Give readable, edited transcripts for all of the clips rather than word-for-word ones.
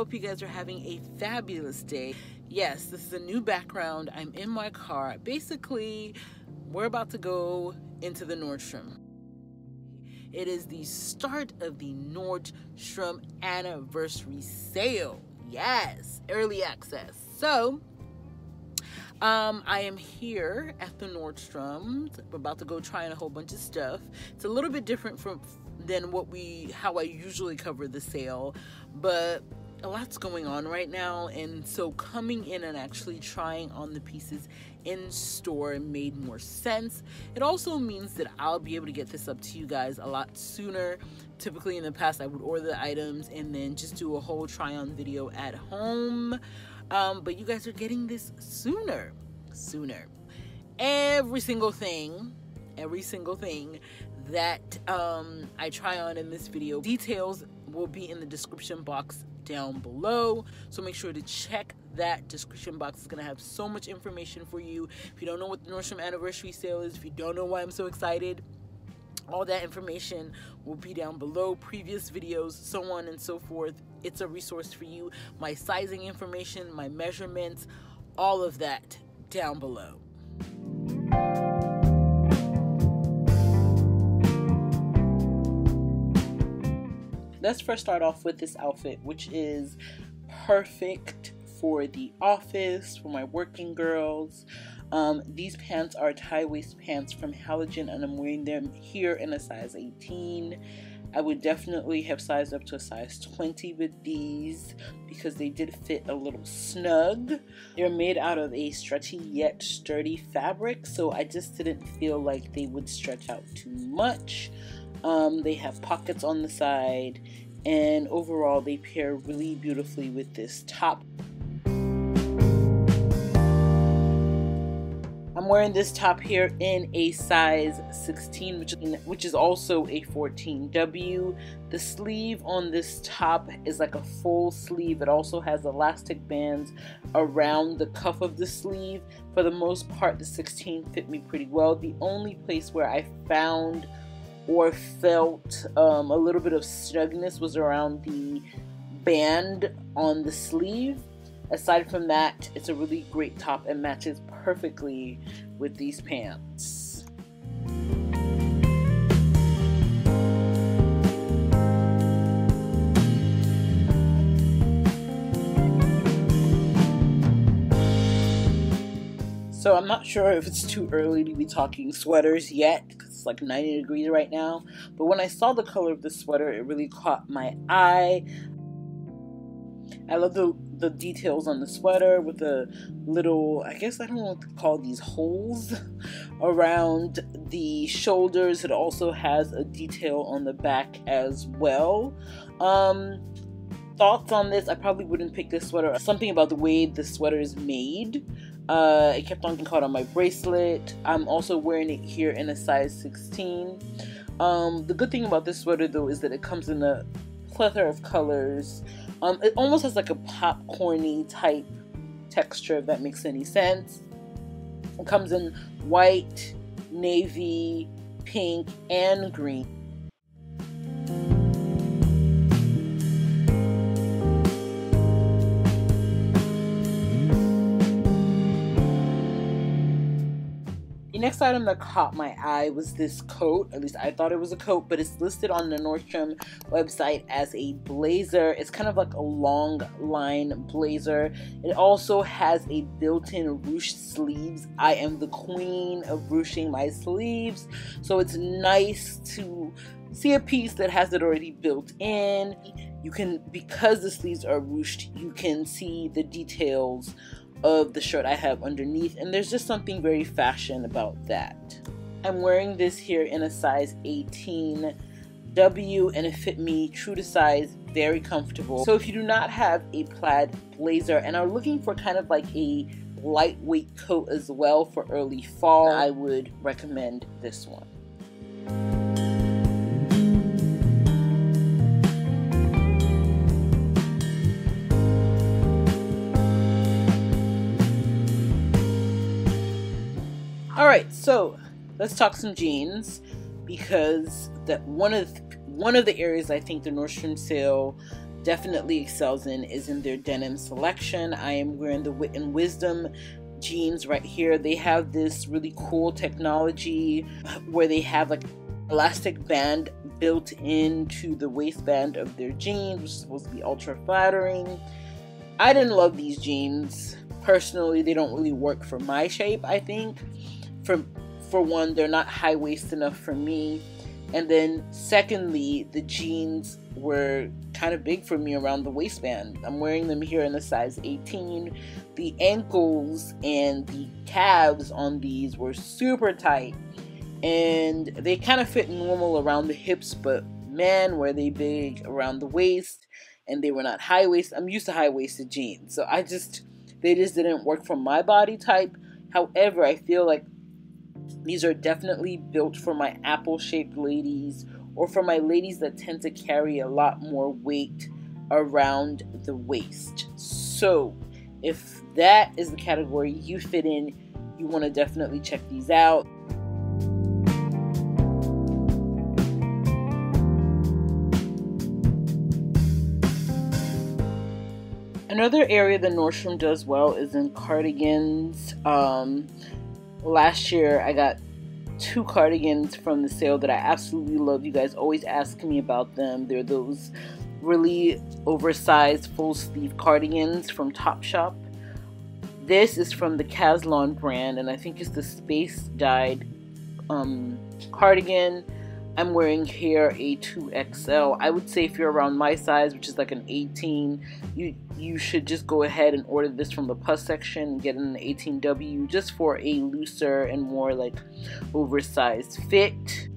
hope you guys are having a fabulous day. Yes, this is a new background. I'm in my car. Basically, we're about to go into the Nordstrom. It is the start of the Nordstrom anniversary sale. Yes, early access. So, I am here at the Nordstrom's. We're about to go trying a whole bunch of stuff. It's a little bit different than how I usually cover the sale, but a lot's going on right now, and so coming in and actually trying on the pieces in store made more sense. It also means that I'll be able to get this up to you guys a lot sooner. Typically in the past I would order the items and then just do a whole try on video at home, but you guys are getting this sooner. Every single thing that I try on in this video, details will be in the description box down below, so make sure to check that. Description box is going to have so much information for you. If you don't know what the Nordstrom anniversary sale is, if you don't know why I'm so excited, all that information will be down below, previous videos, so on and so forth. It's a resource for you. My sizing information, my measurements, all of that down below. Let's first start off with this outfit, which is perfect for the office, for my working girls. These pants are tie-waist pants from Halogen, and I'm wearing them here in a size 18. I would definitely have sized up to a size 20 with these because they did fit a little snug. They're made out of a stretchy yet sturdy fabric, so I just didn't feel like they would stretch out too much. They have pockets on the side, and overall they pair really beautifully with this top. I'm wearing this top here in a size 16, which is also a 14W. The sleeve on this top is like a full sleeve. It also has elastic bands around the cuff of the sleeve. For the most part, the 16 fit me pretty well. The only place where I found or felt a little bit of snugness was around the band on the sleeve. Aside from that, it's a really great top and matches perfectly with these pants. So I'm not sure if it's too early to be talking sweaters yet, because it's like 90 degrees right now, but when I saw the color of this sweater, it really caught my eye. I love the details on the sweater with the little, I guess I don't know what to call these, holes around the shoulders. It also has a detail on the back as well. Thoughts on this? I probably wouldn't pick this sweater. Something about the way the sweater is made. It kept on getting caught on my bracelet. I'm also wearing it here in a size 16. The good thing about this sweater though is that it comes in a plethora of colors. It almost has like a popcorn-y type texture, if that makes any sense. It comes in white, navy, pink, and green. Next item that caught my eye was this coat. At least I thought it was a coat, but it's listed on the Nordstrom website as a blazer. It's kind of like a long line blazer. It also has a built-in ruche sleeves. I am the queen of ruching my sleeves, so it's nice to see a piece that has it already built in. You can, because the sleeves are ruched, you can see the details of the shirt I have underneath, and there's just something very fashion about that. I'm wearing this here in a size 18W, and it fit me true to size, very comfortable. So if you do not have a plaid blazer and are looking for kind of like a lightweight coat as well for early fall, I would recommend this one. Alright, so let's talk some jeans, because that one of the areas I think the Nordstrom sale definitely excels in is in their denim selection. I am wearing the Wit and Wisdom jeans right here. They have this really cool technology where they have like elastic band built into the waistband of their jeans, which is supposed to be ultra flattering. I didn't love these jeans personally. They don't really work for my shape. I think for one, they're not high waist enough for me, and then secondly, the jeans were kind of big for me around the waistband. I'm wearing them here in a size 18. The ankles and the calves on these were super tight, and they kind of fit normal around the hips, but man, were they big around the waist, and they were not high waist. I'm used to high waisted jeans, so they just didn't work for my body type. However, I feel like these are definitely built for my apple-shaped ladies, or for my ladies that tend to carry a lot more weight around the waist. So if that is the category you fit in, you want to definitely check these out. Another area that Nordstrom does well is in cardigans. Last year I got 2 cardigans from the sale that I absolutely love. You guys always ask me about them. They're those really oversized full sleeve cardigans from Topshop. This is from the Caslon brand, and I think it's the space dyed cardigan. I'm wearing here a 2XL. I would say if you're around my size, which is like an 18, you should just go ahead and order this from the plus section and get an 18W just for a looser and more like oversized fit.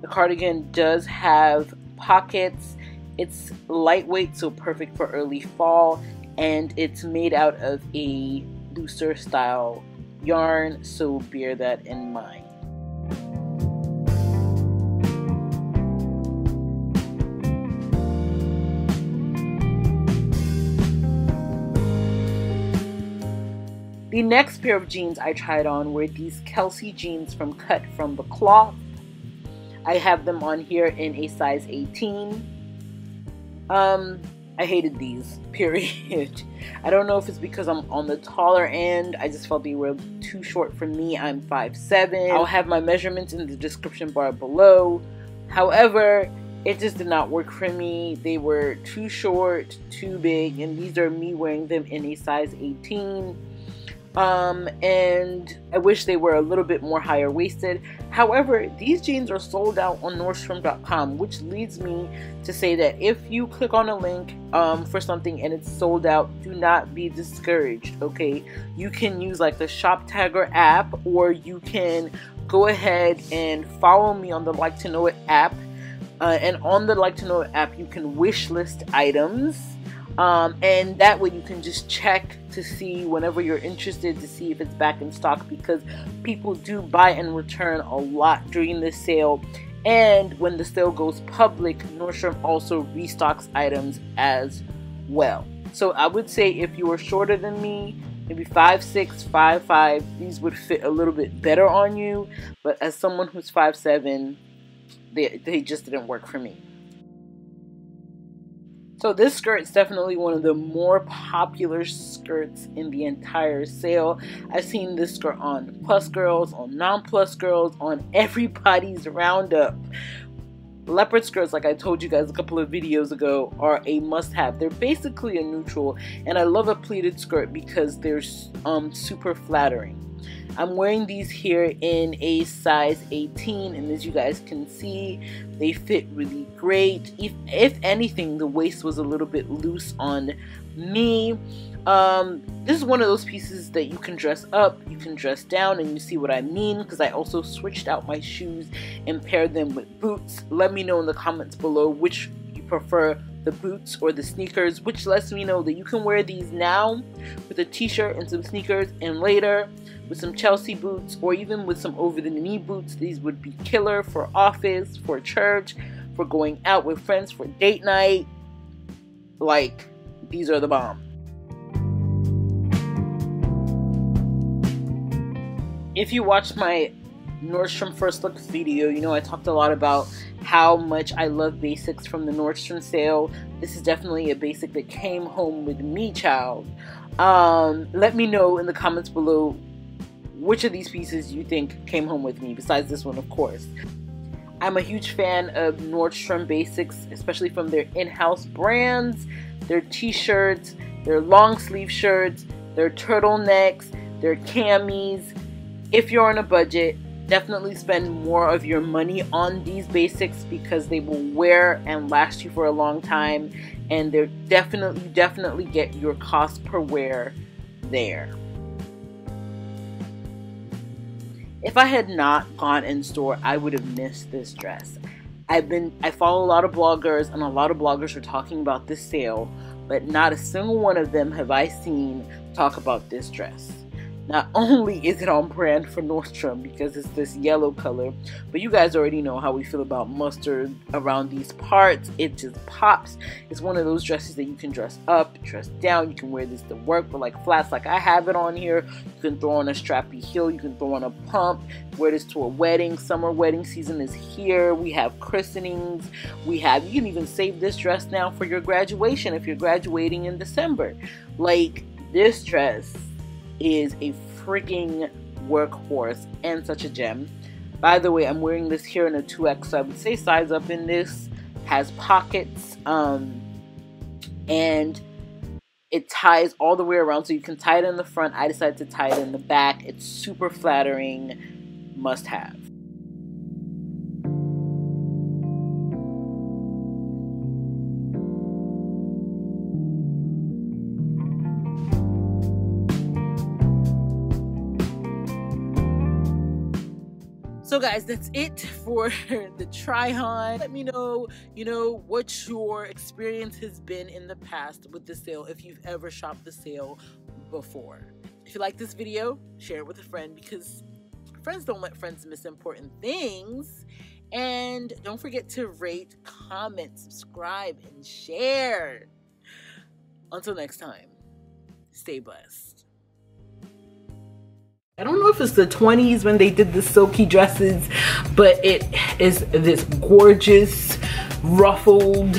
The cardigan does have pockets. It's lightweight, so perfect for early fall, and it's made out of a looser style yarn, so bear that in mind. The next pair of jeans I tried on were these Kelsey jeans from KUT from the Kloth. I have them on here in a size 18. I hated these, period. I don't know if it's because I'm on the taller end. I just felt they were too short for me. I'm 5'7". I'll have my measurements in the description bar below. However, it just did not work for me. They were too short, too big, and these are me wearing them in a size 18. And I wish they were a little bit more higher waisted. However, these jeans are sold out on Nordstrom.com, which leads me to say that if you click on a link for something and it's sold out, do not be discouraged, okay? You can use like the ShopTagger app, or you can go ahead and follow me on the Like to Know It app. And on the Like to Know It app, you can wish list items. And that way you can just check to see whenever you're interested to see if it's back in stock, because people do buy and return a lot during the sale, and when the sale goes public, Nordstrom also restocks items as well. So I would say if you are shorter than me, maybe 5'6", 5'5", these would fit a little bit better on you, but as someone who's 5'7", they just didn't work for me. So this skirt is definitely one of the more popular skirts in the entire sale. I've seen this skirt on plus girls, on non-plus girls, on everybody's roundup. Leopard skirts, like I told you guys a couple of videos ago, are a must-have. They're basically a neutral, and I love a pleated skirt because they're super flattering. I'm wearing these here in a size 18, and as you guys can see, they fit really great. If anything, the waist was a little bit loose on me. This is one of those pieces that you can dress up, you can dress down, and you see what I mean, because I also switched out my shoes and paired them with boots. Let me know in the comments below which you prefer, the boots or the sneakers, which lets me know that you can wear these now with a t-shirt and some sneakers, and later with some Chelsea boots, or even with some over-the-knee boots. These would be killer for office, for church, for going out with friends, for date night. Like, these are the bomb. If you watched my Nordstrom First Look video, you know I talked a lot about how much I love basics from the Nordstrom sale. This is definitely a basic that came home with me, child. Let me know in the comments below which of these pieces you think came home with me, besides this one, of course. I'm a huge fan of Nordstrom basics, especially from their in-house brands, their t-shirts, their long sleeve shirts, their turtlenecks, their camis. If you're on a budget, definitely spend more of your money on these basics because they will wear and last you for a long time, and they're definitely get your cost per wear there. If I had not gone in store, I would have missed this dress. I follow a lot of bloggers, and a lot of bloggers are talking about this sale, but not a single one of them have I seen talk about this dress. Not only is it on brand for Nordstrom because it's this yellow color, but you guys already know how we feel about mustard around these parts. It just pops. It's one of those dresses that you can dress up, dress down. You can wear this to work with like flats like I have it on here. You can throw on a strappy heel. You can throw on a pump. Wear this to a wedding. Summer wedding season is here. We have christenings. You can even save this dress now for your graduation if you're graduating in December. Like, this dress is a freaking workhorse and such a gem. By the way, I'm wearing this here in a 2X, so I would say size up in this. Has pockets, and it ties all the way around, so you can tie it in the front. I decided to tie it in the back. It's super flattering, must have. So guys, that's it for the try on. Let me know, what your experience has been in the past with the sale, if you've ever shopped the sale before. If you like this video, share it with a friend because friends don't let friends miss important things. And don't forget to rate, comment, subscribe, and share. Until next time, stay blessed. I don't know if it's the 20s when they did the silky dresses, but it is this gorgeous, ruffled